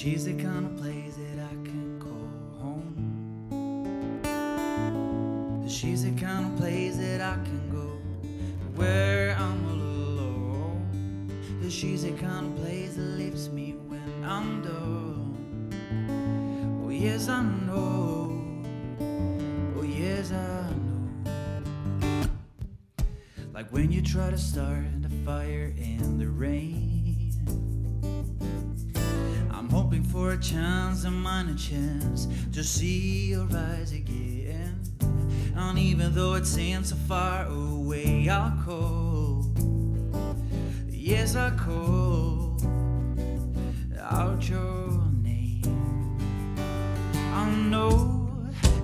She's the kind of place that I can call home. She's the kind of place that I can go where I'm alone. She's the kind of place that lifts me when I'm done. Oh yes, I know. Oh yes, I know. Like when you try to start a fire in the rain, hoping for a chance, a minor chance, to see your eyes again. And even though it seems so far away, I'll call. Yes, I'll call out your name. I know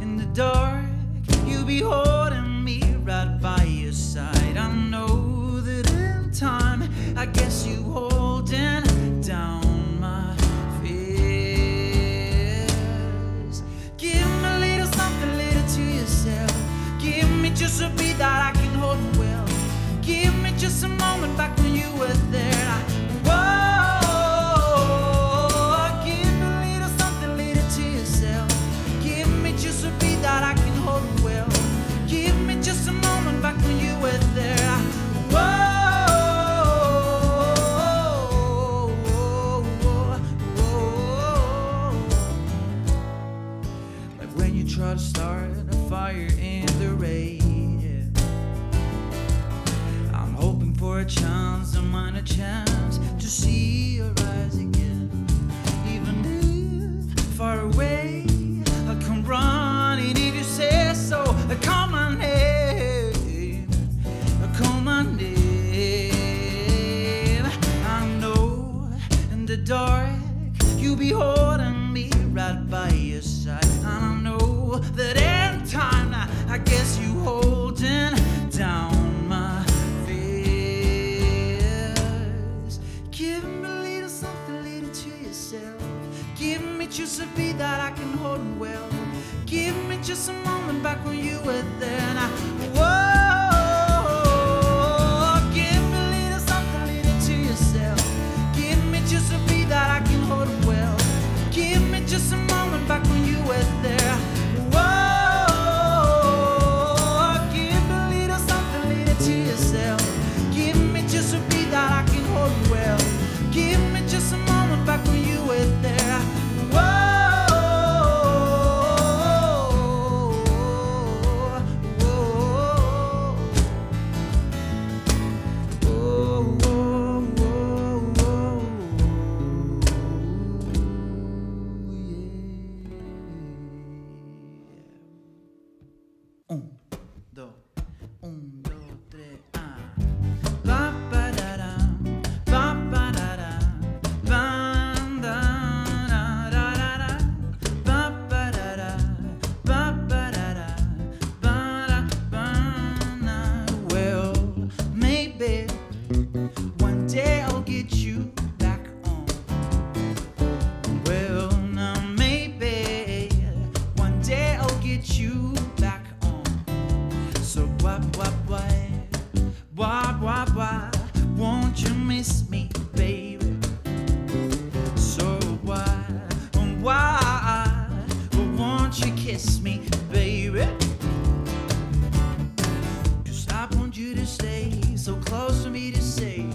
in the dark you'll be holding me right by your side. I know that in time, I guess you holding down. Just a beat that I can hold well. Give me just a moment back when you were there. Whoa, give a little something, little to yourself. Give me just a beat that I can hold well. Give me just a moment back when you were there. Whoa. Like when you try to start a fire in the rain. A chance, a minor chance, to see your eyes again. Even if far away, I come running if you say so. I call my name, I call my name. I know in the dark you'll be holding me right by your side. And I know that in time, I guess you holding down. Give me just a beat that I can hold well. Give me just a moment back when you were there. And I, whoa, give me a little something, little to yourself. Give me just a beat that I can hold well. Give me just a moment back when you were there. Whoa, give a little something, little to yourself. Give me just a beat that I can hold well. Give me just a moment back when you were there. I want you to stay so close to me to say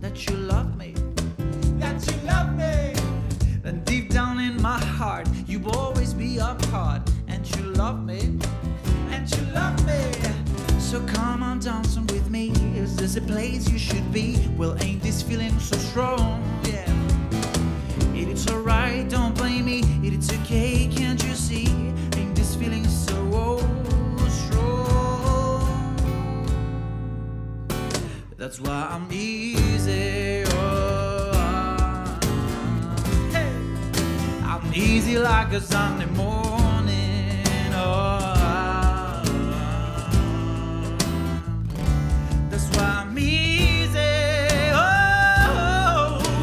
that you love me. So come on dancing with me. Is this a place you should be? Well, ain't this feeling so strong? Yeah. It's alright, don't blame me. It's okay, can't you see? Ain't this feeling so strong? That's why I'm easy. Oh, I'm easy like a Sunday morning. Oh, that's why I'm easy. Oh,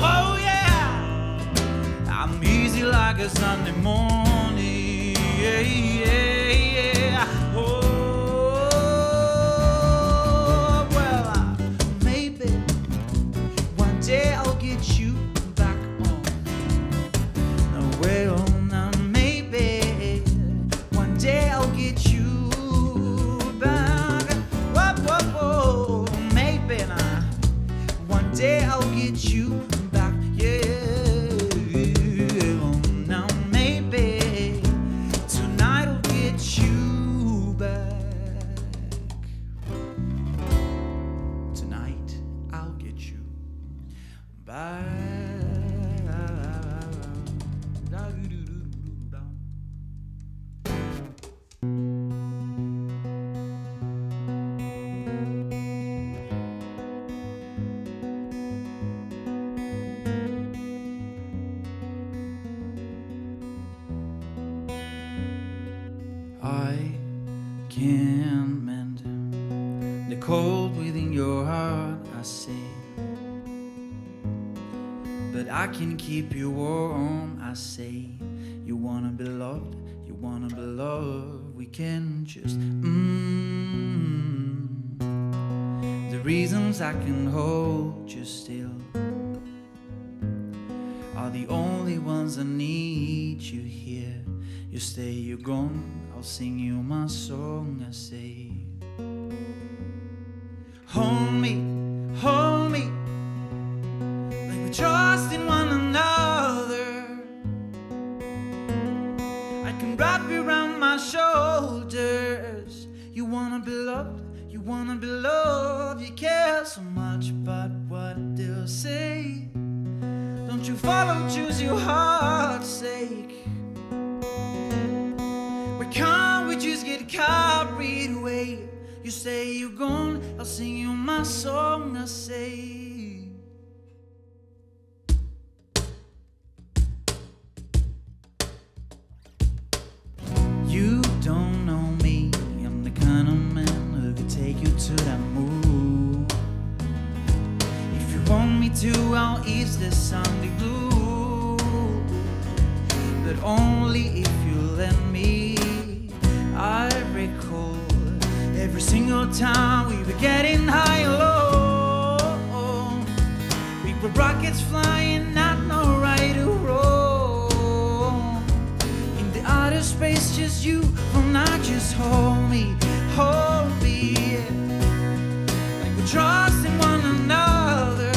oh yeah, I'm easy like a Sunday morning. Yeah, yeah, yeah. Oh, well, maybe one day I'll get you back on. No, well, now maybe one day I'll get you. I'll get you back, yeah. Now maybe tonight I'll get you back. Tonight I'll get you back. I can't mend the cold within your heart, I say, but I can keep you warm, I say. You wanna be loved, you wanna be loved, we can just The reasons I can hold you still are the only ones I need you here. You stay, you're gone, I'll sing you my song, I say. Hold me, like we trust in one another. I can wrap you around my shoulders. You wanna be loved, you wanna be loved. You care so much about what they'll say. Don't you follow, choose your heart's sake. Can't we just get carried away? You say you're gone, I'll sing you my song, I say. You don't know me, I'm the kind of man who could take you to that moon. If you want me to, I'll ease the Sunday blue. But only if you let me. I recall every single time we were getting high and low. We were rockets flying, not no right or wrong. In the outer space, just you, for now, just hold me, yeah. Like we're trusting one another.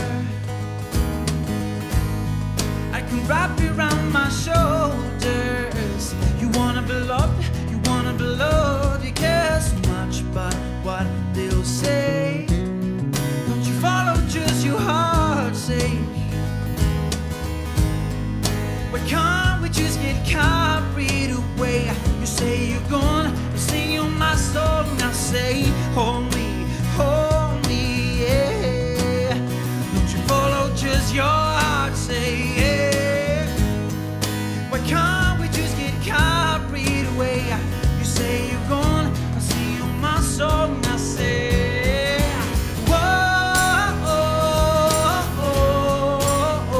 I can wrap you around my shoulders. You wanna be loved? Love, you care so much about what they'll say. Don't you follow just your heart's sake? Why can't we just get carried away? You say you're gone, I sing you my song, I say. Hold me, yeah. Don't you follow just your heart's sake? Yeah. Why can't we just get carried away? Say you're gone, I see you my song, I say. Whoa, oh, oh, oh.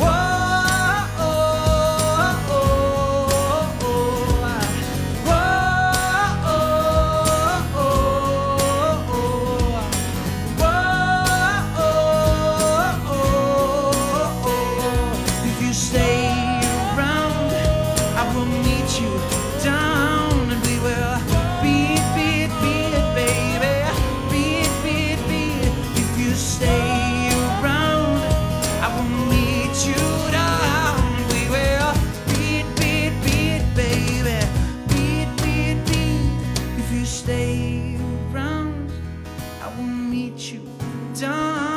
Whoa, oh, oh, oh. Whoa, oh, oh, oh. Whoa, oh, oh. meet you down.